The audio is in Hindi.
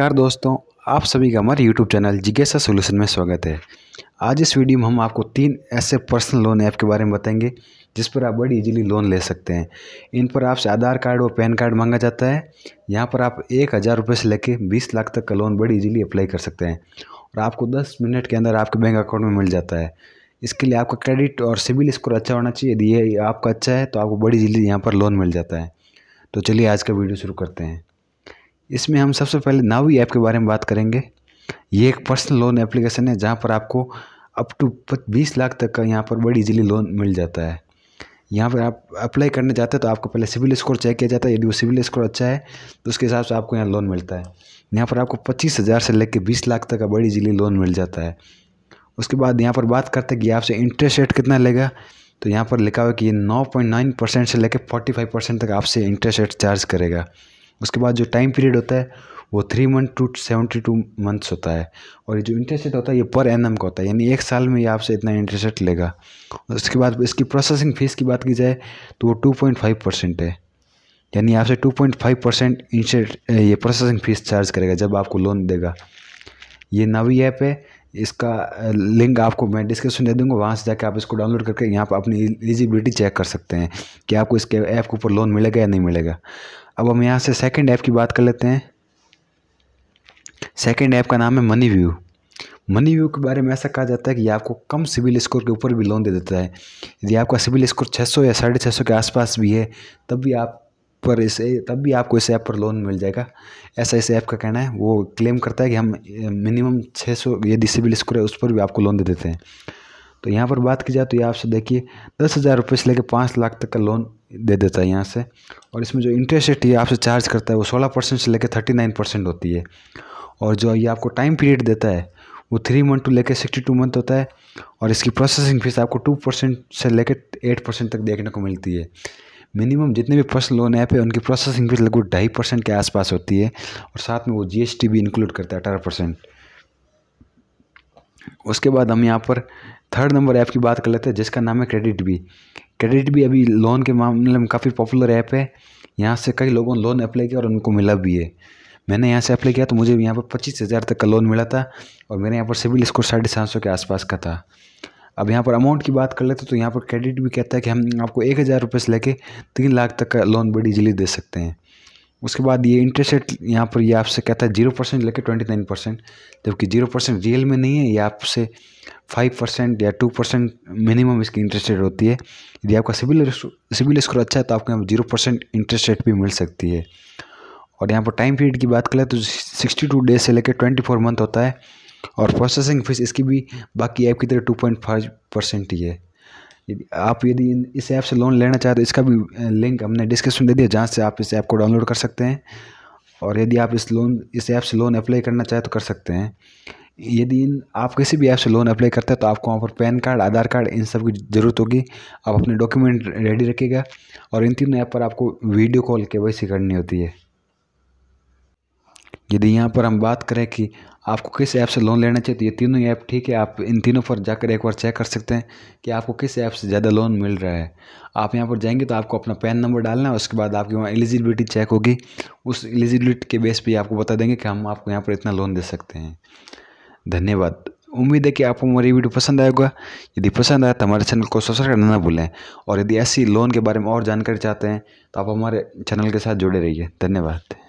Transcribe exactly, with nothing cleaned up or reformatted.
नमस्कार दोस्तों, आप सभी का हमारे यूट्यूब चैनल जिज्ञासा सोल्यूशन में स्वागत है। आज इस वीडियो में हम आपको तीन ऐसे पर्सनल लोन ऐप के बारे में बताएंगे जिस पर आप बड़ी इजीली लोन ले सकते हैं। इन पर आपसे आधार कार्ड और पैन कार्ड मांगा जाता है। यहाँ पर आप एक हज़ार रुपये से लेके बीस लाख तक का लोन बड़ी इजीली अप्लाई कर सकते हैं और आपको दस मिनट के अंदर आपके बैंक अकाउंट में मिल जाता है। इसके लिए आपका क्रेडिट और सिबिल स्कोर अच्छा होना चाहिए। यदि ये आपका अच्छा है तो आपको बड़ी इजीली यहाँ पर लोन मिल जाता है। तो चलिए आज का वीडियो शुरू करते हैं। इसमें हम सबसे पहले नावी ऐप के बारे में बात करेंगे। ये एक पर्सनल लोन एप्लीकेशन है जहाँ पर आपको अप टू बीस लाख तक का यहाँ पर बड़ी इजीली लोन मिल जाता है। यहाँ पर आप अप्लाई करने जाते हैं तो आपको पहले सिबिल स्कोर चेक किया जाता है। यदि वो सिबिल स्कोर अच्छा है तो उसके हिसाब से आपको यहाँ लोन मिलता है। यहाँ पर आपको पच्चीस हज़ार से लेकर बीस लाख तक का बड़ी इजीली लोन मिल जाता है। उसके बाद यहाँ पर बात करते हैं कि आपसे इंटरेस्ट रेट कितना लेगा, तो यहाँ पर लिखा हुआ कि ये नौ पॉइंट नाइन परसेंट से लेकर फोर्टी फाइव परसेंट तक आपसे इंटरेस्ट रेट चार्ज करेगा। उसके बाद जो टाइम पीरियड होता है वो three month to seventy two months होता है। और ये जो इंटरेस्ट रेट होता है ये पर एनम का होता है, यानी एक साल में ये आपसे इतना इंटरेस्ट रेट लेगा। उसके बाद इसकी प्रोसेसिंग फ़ीस की बात की जाए तो वो टू पॉइंट फाइव परसेंट है, यानी आपसे two point five percent interest ये प्रोसेसिंग फ़ीस चार्ज करेगा जब आपको लोन देगा। ये नावी ऐप है, इसका लिंक आपको मैं डिस्क्रिप्शन दे दूंगा। वहाँ से जाके आप इसको डाउनलोड करके यहाँ पर अपनी एलिजिबिलिटी चेक कर सकते हैं कि आपको इसके ऐप के ऊपर लोन मिलेगा या नहीं मिलेगा। अब हम यहाँ से सेकंड ऐप की बात कर लेते हैं। सेकंड ऐप का नाम है मनी व्यू। मनी व्यू के बारे में ऐसा कहा जाता है कि आपको कम सिबिल स्कोर के ऊपर भी लोन दे देता है। यदि आपका सिबिल स्कोर छः सौ या साढ़े छः सौ के आसपास भी है तब भी आप पर इस तब भी आपको इस ऐप पर लोन मिल जाएगा, ऐसा इस ऐप का कहना है। वो क्लेम करता है कि हम मिनिमम छः सौ यदि सिबिल स्कोर है उस पर भी आपको लोन दे देते हैं। तो यहाँ पर बात की जाए तो ये आपसे देखिए दस हज़ार रुपये से लेकर पाँच लाख तक का लोन दे देता है यहाँ से। और इसमें जो इंटरेस्ट रेट ये आपसे चार्ज करता है वो सोलह परसेंट से लेकर थर्टी नाइन परसेंट होती है। और जो ये आपको टाइम पीरियड देता है वो थ्री मंथ टू लेकर सिक्सटी टू मंथ होता है। और इसकी प्रोसेसिंग फीस आपको टू परसेंट से लेकर एट परसेंट तक देखने को मिलती है। मिनिमम जितने भी पर्सनल लोन ऐप है उनकी प्रोसेसिंग फीस लगभग ढाई परसेंट के आसपास होती है और साथ में वो जीएसटी भी इंक्लूड करता है अठारह परसेंट। उसके बाद हम यहाँ पर थर्ड नंबर ऐप की बात कर लेते हैं जिसका नाम है क्रेडिटबी। क्रेडिटबी अभी लोन के मामले में काफ़ी पॉपुलर ऐप है। यहाँ से कई लोगों ने लोन अप्लाई किया और उनको मिला भी है। मैंने यहाँ से अप्लाई किया तो मुझे यहाँ पर पच्चीस हज़ार तक का लोन मिला था और मेरे यहाँ पर सिबिल स्कोर साढ़े सात सौ के आसपास का था। अब यहाँ पर अमाउंट की बात कर लेते तो यहाँ पर क्रेडिट भी कहता है कि हम आपको एक हज़ार रुपये से लेके तीन लाख तक का लोन बड़ी इजीली दे सकते हैं। उसके बाद ये इंटरेस्ट रेट यहाँ पर ये आपसे कहता है जीरो परसेंट लेकर ट्वेंटी नाइन परसेंट, जबकि जीरो परसेंट रियल में नहीं है। ये आपसे फाइव परसेंट या टू परसेंट मिनिमम इसकी इंटरेस्ट रेट होती है। यदि आपका सिबिल सिबिल स्कोर अच्छा है तो आपको यहाँ पर जीरो परसेंट इंटरेस्ट रेट भी मिल सकती है। और यहाँ पर टाइम पीरियड की बात करें तो सिक्सटी टू डेज से लेकर ट्वेंटी फोर मंथ होता है। और प्रोसेसिंग फीस इसकी भी बाकी ऐप की तरह टू पॉइंट फाइव परसेंट ही है। यदि आप यदि इस ऐप से लोन लेना चाहें तो इसका भी लिंक हमने डिस्क्रिप्शन दे दिया जहाँ से आप इस ऐप को डाउनलोड कर सकते हैं। और यदि आप इस लोन इस ऐप से लोन अप्लाई करना चाहें तो कर सकते हैं। यदि इन आप किसी भी ऐप से लोन अप्लाई करते हैं तो आपको वहाँ पर पैन कार्ड, आधार कार्ड, इन सब की ज़रूरत होगी। आप अपने डॉक्यूमेंट रेडी रखिएगा। और इन तीनों ऐप पर आपको video call K Y C करनी होती है। यदि यहाँ पर हम बात करें कि आपको किस ऐप से लोन लेना चाहिए तो ये तीनों ऐप ठीक है। आप इन तीनों पर जाकर एक बार चेक कर सकते हैं कि आपको किस ऐप से ज़्यादा लोन मिल रहा है। आप यहाँ पर जाएंगे तो आपको अपना पैन नंबर डालना है। उसके बाद आपकी वहाँ एलिजिबिलिटी चेक होगी। उस एलिजिबिलिटी के बेस पे आपको बता देंगे कि हम आपको यहाँ पर इतना लोन दे सकते हैं। धन्यवाद। उम्मीद है कि आपको हमारी वीडियो पसंद आएगा। यदि पसंद आया तो हमारे चैनल को सब्सक्राइब करना ना भूलें। और यदि ऐसी लोन के बारे में और जानकारी चाहते हैं तो आप हमारे चैनल के साथ जुड़े रहिए। धन्यवाद।